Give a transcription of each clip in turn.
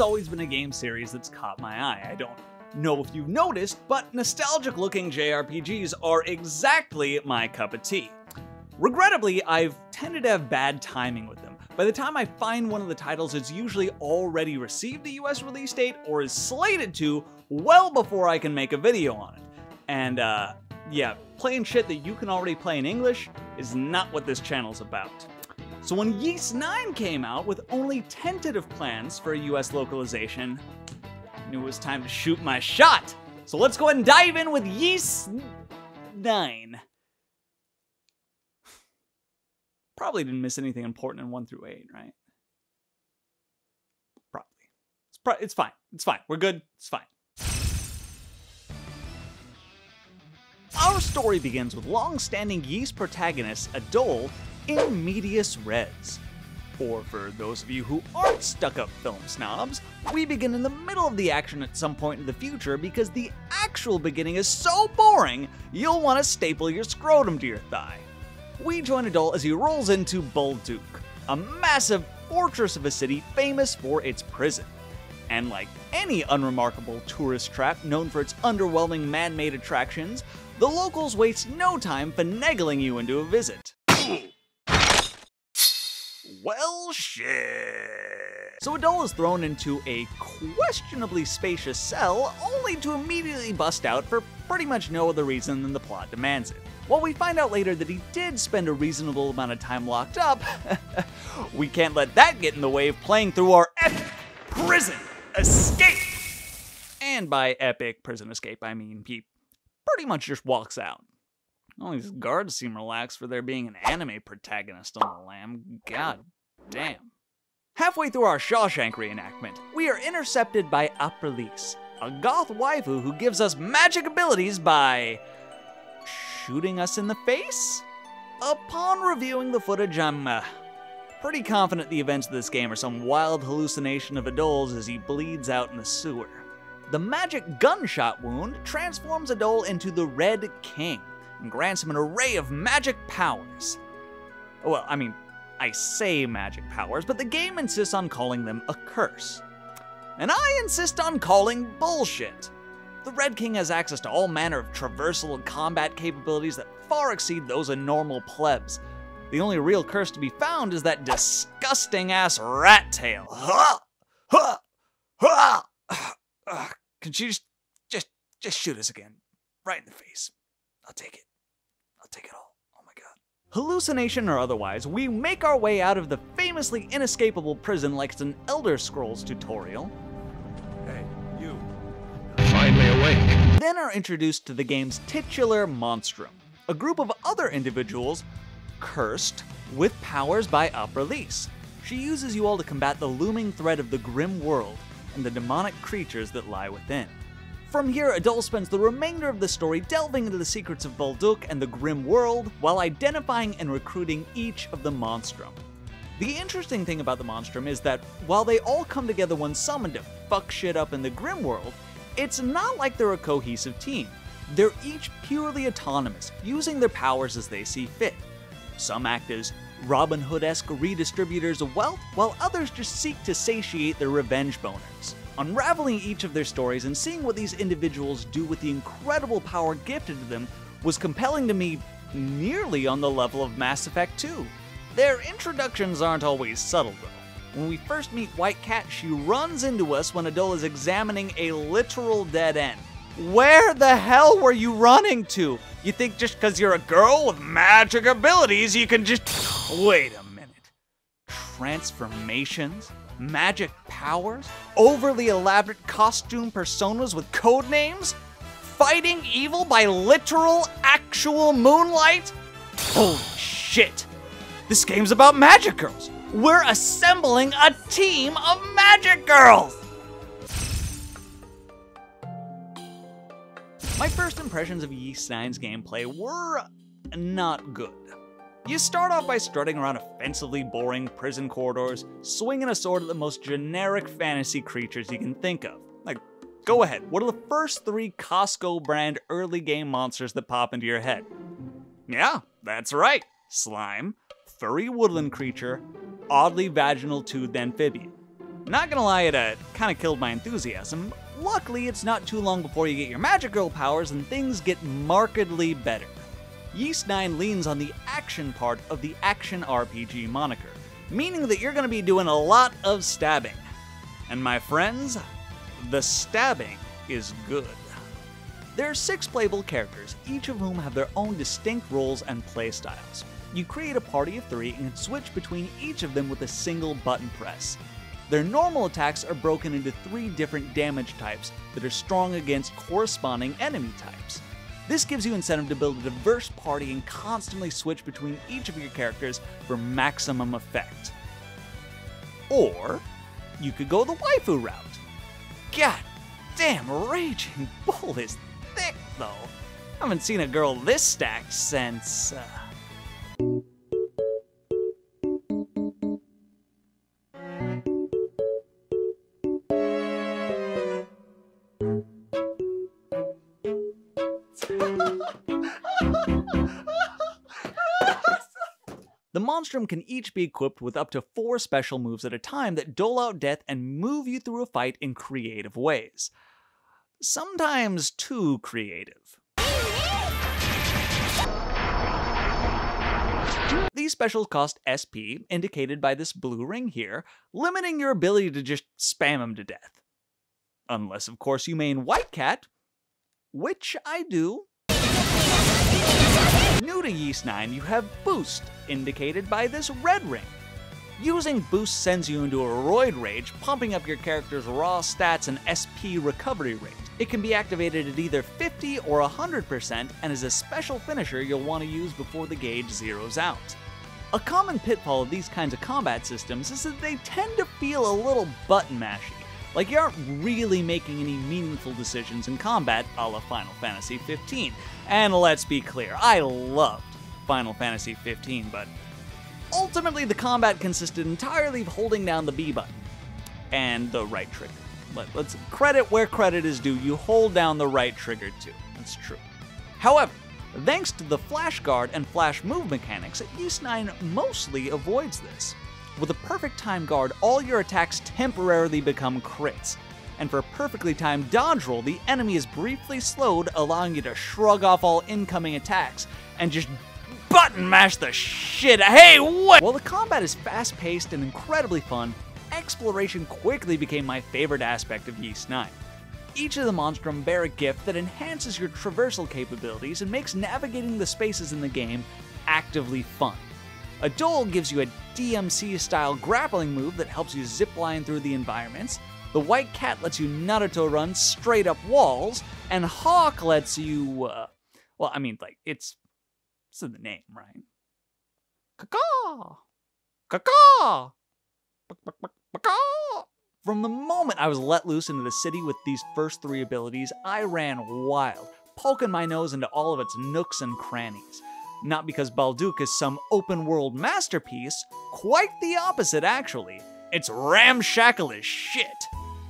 has always been a game series that's caught my eye. I don't know if you've noticed, but nostalgic-looking JRPGs are exactly my cup of tea. Regrettably, I've tended to have bad timing with them. By the time I find one of the titles, it's usually already received a US release date or is slated to well before I can make a video on it. And yeah, playing shit that you can already play in English is not what this channel's about. So when Ys IX came out with only tentative plans for a US localization, I knew it was time to shoot my shot. So let's go ahead and dive in with Ys IX. Probably didn't miss anything important in 1 through 8, right? Probably. It's fine. It's fine. We're good. It's fine. Our story begins with long-standing Ys protagonist Adol in medias res. Or for those of you who aren't stuck-up film snobs, we begin in the middle of the action at some point in the future because the actual beginning is so boring you'll want to staple your scrotum to your thigh. We join Adol as he rolls into Bolduque, a massive fortress of a city famous for its prison. And like any unremarkable tourist trap known for its underwhelming man-made attractions, the locals waste no time finagling you into a visit. Well, shit. So Adol is thrown into a questionably spacious cell, only to immediately bust out for pretty much no other reason than the plot demands it. While we find out later that he did spend a reasonable amount of time locked up, we can't let that get in the way of playing through our epic prison escape! And by epic prison escape, I mean he pretty much just walks out. All these guards seem relaxed for there being an anime protagonist on the lam. God damn. Halfway through our Shawshank reenactment, we are intercepted by Aprilis, a goth waifu who gives us magic abilities by shooting us in the face? Upon reviewing the footage, I'm pretty confident the events of this game are some wild hallucination of Adol's as he bleeds out in the sewer. The magic gunshot wound transforms Adol into the Red King and grants him an array of magic powers. Well, I mean, I say magic powers, but the game insists on calling them a curse. And I insist on calling bullshit. The Red King has access to all manner of traversal and combat capabilities that far exceed those of normal plebs. The only real curse to be found is that disgusting-ass rat tail. Can she just shoot us again? Right in the face. I'll take it. I'll take it all. Oh my god. Hallucination or otherwise, we make our way out of the famously inescapable prison like it's an Elder Scrolls tutorial. Then are introduced to the game's titular monstrum, a group of other individuals cursed with powers by Aprilis. She uses you all to combat the looming threat of the Grim World and the demonic creatures that lie within. From here, Adol spends the remainder of the story delving into the secrets of Bolduque and the Grim World while identifying and recruiting each of the monstrum. The interesting thing about the monstrum is that while they all come together when summoned to fuck shit up in the Grim World, it's not like they're a cohesive team. They're each purely autonomous, using their powers as they see fit. Some act as Robin Hood-esque redistributors of wealth, while others just seek to satiate their revenge boners. Unraveling each of their stories and seeing what these individuals do with the incredible power gifted to them was compelling to me, nearly on the level of Mass Effect 2. Their introductions aren't always subtle, though. When we first meet White Cat, she runs into us when Adol is examining a literal dead end. Where the hell were you running to? You think just because you're a girl with magic abilities, you can just... Wait a minute. Transformations? Magic powers? Overly elaborate costume personas with code names? Fighting evil by literal, actual moonlight? Holy shit. This game's about magic girls. We're assembling a team of magic girls! My first impressions of Ys IX's gameplay were not good. You start off by strutting around offensively boring prison corridors, swinging a sword at the most generic fantasy creatures you can think of. Like, go ahead, what are the first 3 Costco brand early game monsters that pop into your head? Yeah, that's right. Slime, furry woodland creature, oddly vaginal-toothed amphibian. Not gonna lie, it kind of killed my enthusiasm. Luckily, it's not too long before you get your Magic Girl powers and things get markedly better. Ys IX leans on the action part of the action RPG moniker, meaning that you're going to be doing a lot of stabbing. And my friends, the stabbing is good. There are 6 playable characters, each of whom have their own distinct roles and playstyles. You create a party of 3 and can switch between each of them with a single button press. Their normal attacks are broken into 3 different damage types that are strong against corresponding enemy types. This gives you incentive to build a diverse party and constantly switch between each of your characters for maximum effect. Or you could go the waifu route. God damn, Raging Bull is thick though. I haven't seen a girl this stacked since... The Monstrum can each be equipped with up to 4 special moves at a time that dole out death and move you through a fight in creative ways. Sometimes too creative. These specials cost SP, indicated by this blue ring here, limiting your ability to just spam them to death. Unless, of course, you main White Cat, which I do. New to Ys IX, you have Boost, indicated by this red ring. Using Boost sends you into a roid rage, pumping up your character's raw stats and SP recovery rate. It can be activated at either 50 or 100% and is a special finisher you'll want to use before the gauge zeroes out. A common pitfall of these kinds of combat systems is that they tend to feel a little button mashy, like you aren't really making any meaningful decisions in combat a la Final Fantasy XV. And let's be clear, I loved Final Fantasy XV, but ultimately the combat consisted entirely of holding down the B button and the right trigger. Let's credit where credit is due, you hold down the right trigger too, that's true. However, thanks to the flash guard and flash move mechanics, Ys IX mostly avoids this. With a perfect time guard, all your attacks temporarily become crits, and for a perfectly timed dodge roll, the enemy is briefly slowed, allowing you to shrug off all incoming attacks and just button mash the shit. Hey, what? While the combat is fast-paced and incredibly fun, exploration quickly became my favorite aspect of Ys IX. Each of the Monstrum bear a gift that enhances your traversal capabilities and makes navigating the spaces in the game actively fun. Adol gives you a DMC-style grappling move that helps you zipline through the environments, the White Cat lets you Naruto run straight up walls, and Hawk lets you, well, I mean, like, it's in the name, right? Caw-caw! Caw-caw! Caw-caw! From the moment I was let loose into the city with these first 3 abilities, I ran wild, poking my nose into all of its nooks and crannies. Not because Bolduque is some open-world masterpiece, quite the opposite actually. It's ramshackle as shit.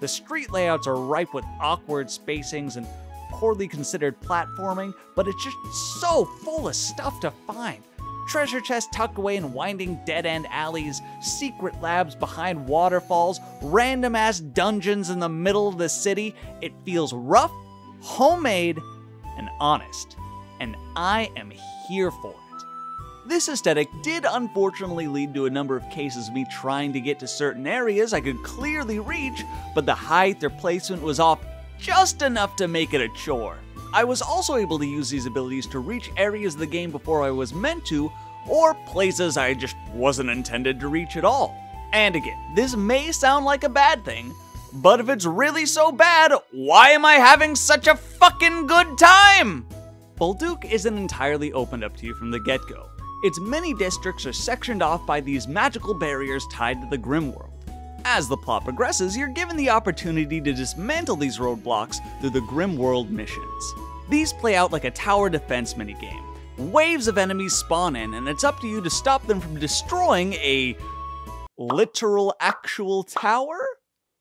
The street layouts are ripe with awkward spacings and poorly considered platforming, but it's just so full of stuff to find. Treasure chests tucked away in winding dead-end alleys, secret labs behind waterfalls, random-ass dungeons in the middle of the city. It feels rough, homemade, and honest. And I am here for it. This aesthetic did unfortunately lead to a number of cases of me trying to get to certain areas I could clearly reach, but the height or placement was off just enough to make it a chore. I was also able to use these abilities to reach areas of the game before I was meant to, or places I just wasn't intended to reach at all. And again, this may sound like a bad thing, but if it's really so bad, why am I having such a fucking good time? Bolduque isn't entirely opened up to you from the get-go. Its many districts are sectioned off by these magical barriers tied to the Grim World. As the plot progresses, you're given the opportunity to dismantle these roadblocks through the Grim World missions. These play out like a tower defense minigame. Waves of enemies spawn in, and it's up to you to stop them from destroying a literal actual tower?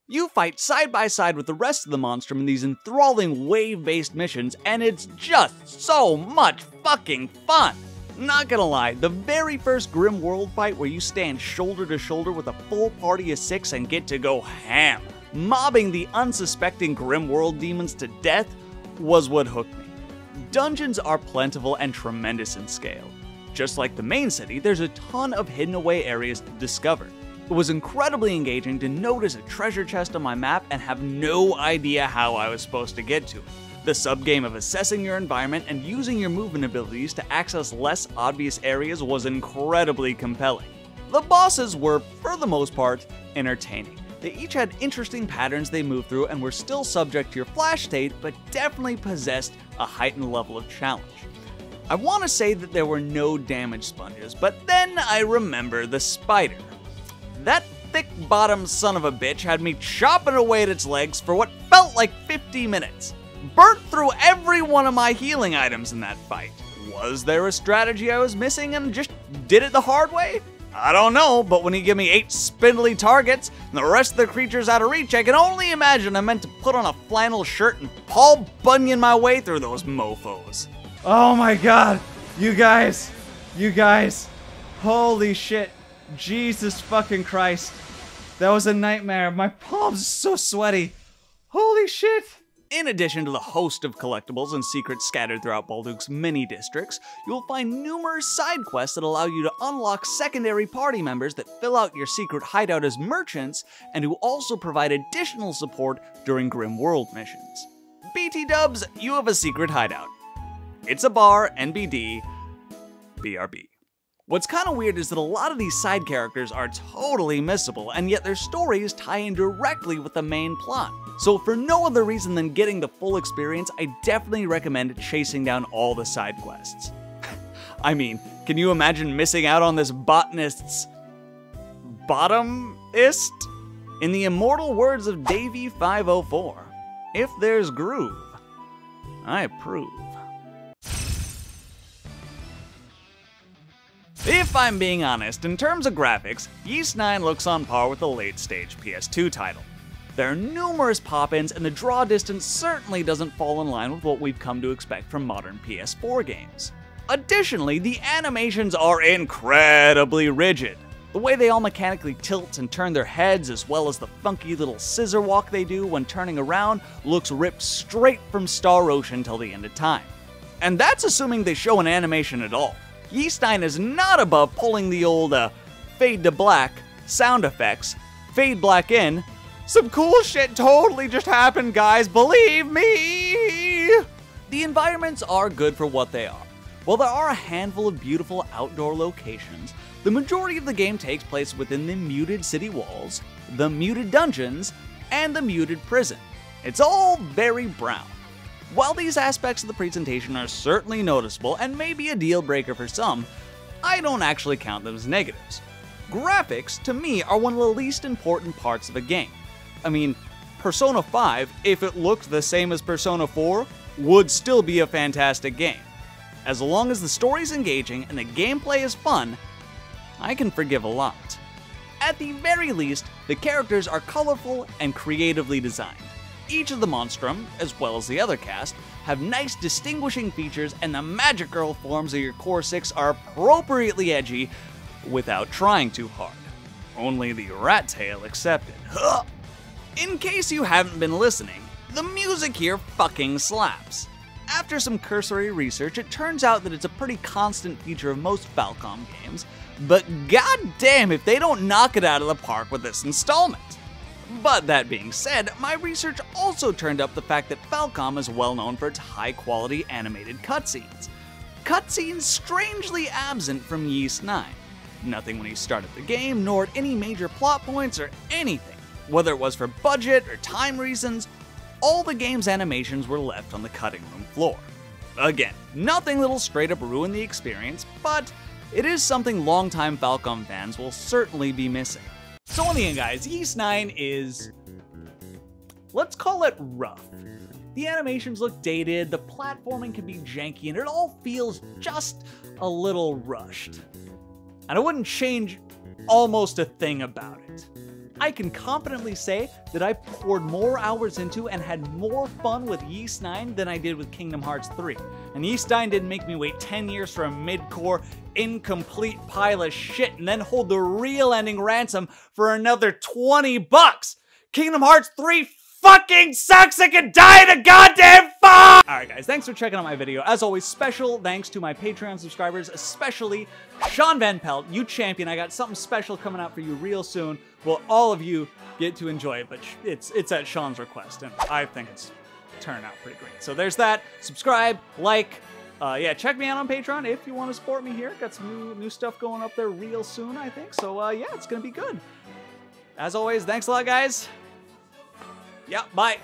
You fight side by side with the rest of the Monstrum in these enthralling wave-based missions, and it's just so much fucking fun! Not gonna lie, the very first Grim World fight where you stand shoulder to shoulder with a full party of 6 and get to go ham, mobbing the unsuspecting Grim World demons to death, was what hooked me. Dungeons are plentiful and tremendous in scale. Just like the main city, there's a ton of hidden away areas to discover. It was incredibly engaging to notice a treasure chest on my map and have no idea how I was supposed to get to it. The subgame of assessing your environment and using your movement abilities to access less obvious areas was incredibly compelling. The bosses were, for the most part, entertaining. They each had interesting patterns they moved through and were still subject to your flash state, but definitely possessed a heightened level of challenge. I want to say that there were no damage sponges, but then I remember the spider. That thick-bottomed son of a bitch had me chopping away at its legs for what felt like 50 minutes. Burnt through every one of my healing items in that fight. Was there a strategy I was missing and just did it the hard way? I don't know, but when he gave me 8 spindly targets and the rest of the creatures out of reach, I can only imagine I meant to put on a flannel shirt and Paul Bunyan my way through those mofos. Oh my god, you guys, holy shit, Jesus fucking Christ, that was a nightmare, my palms are so sweaty, holy shit. In addition to the host of collectibles and secrets scattered throughout Bolduque's many districts, you'll find numerous side quests that allow you to unlock secondary party members that fill out your secret hideout as merchants, and who also provide additional support during Grim World missions. BT Dubs, you have a secret hideout. It's a bar, NBD, BRB. What's kind of weird is that a lot of these side characters are totally missable, and yet their stories tie in directly with the main plot. So for no other reason than getting the full experience, I definitely recommend chasing down all the side quests. I mean, can you imagine missing out on this botanist's bottomist? In the immortal words of Davey 504, if there's groove, I approve. If I'm being honest, in terms of graphics, Ys IX looks on par with the late-stage PS2 title. There are numerous pop-ins, and the draw distance certainly doesn't fall in line with what we've come to expect from modern PS4 games. Additionally, the animations are incredibly rigid. The way they all mechanically tilt and turn their heads, as well as the funky little scissor walk they do when turning around, looks ripped straight from Star Ocean till the end of time. And that's assuming they show an animation at all. Ys IX is not above pulling the old fade to black, sound effects, fade black in, some cool shit totally just happened guys, believe me! The environments are good for what they are. While there are a handful of beautiful outdoor locations, the majority of the game takes place within the muted city walls, the muted dungeons, and the muted prison. It's all very brown. While these aspects of the presentation are certainly noticeable and may be a deal breaker for some, I don't actually count them as negatives. Graphics, to me, are one of the least important parts of a game. I mean, Persona 5, if it looked the same as Persona 4, would still be a fantastic game. As long as the story's engaging and the gameplay is fun, I can forgive a lot. At the very least, the characters are colorful and creatively designed. Each of the Monstrum, as well as the other cast, have nice distinguishing features, and the magic girl forms of your Core 6 are appropriately edgy without trying too hard. Only the rat tail accepted. In case you haven't been listening, the music here fucking slaps. After some cursory research, it turns out that it's a pretty constant feature of most Falcom games, but goddamn if they don't knock it out of the park with this installment. But that being said, my research also turned up the fact that Falcom is well known for its high-quality animated cutscenes. Cutscenes strangely absent from Ys IX. Nothing when he started the game, nor at any major plot points or anything. Whether it was for budget or time reasons, all the game's animations were left on the cutting room floor. Again, nothing that'll straight up ruin the experience, but it is something longtime Falcom fans will certainly be missing. So in the end guys, Ys IX is, let's call it rough. The animations look dated, the platforming can be janky, and it all feels just a little rushed. And I wouldn't change almost a thing about it. I can confidently say that I poured more hours into and had more fun with Ys IX than I did with Kingdom Hearts 3. And Ys IX didn't make me wait 10 years for a mid-core, incomplete pile of shit and then hold the real ending ransom for another 20 bucks! Kingdom Hearts 3 fucking sucks and can die in a goddamn fire! Alright guys, thanks for checking out my video. As always, special thanks to my Patreon subscribers, especially Sean Van Pelt, you champion. I got something special coming out for you real soon. Well, all of you get to enjoy it, but it's at Sean's request, and I think it's turning out pretty great. So there's that. Subscribe, like, yeah, check me out on Patreon if you want to support me here. Got some new stuff going up there real soon, I think. So yeah, it's gonna be good. As always, thanks a lot, guys. Yeah, bye.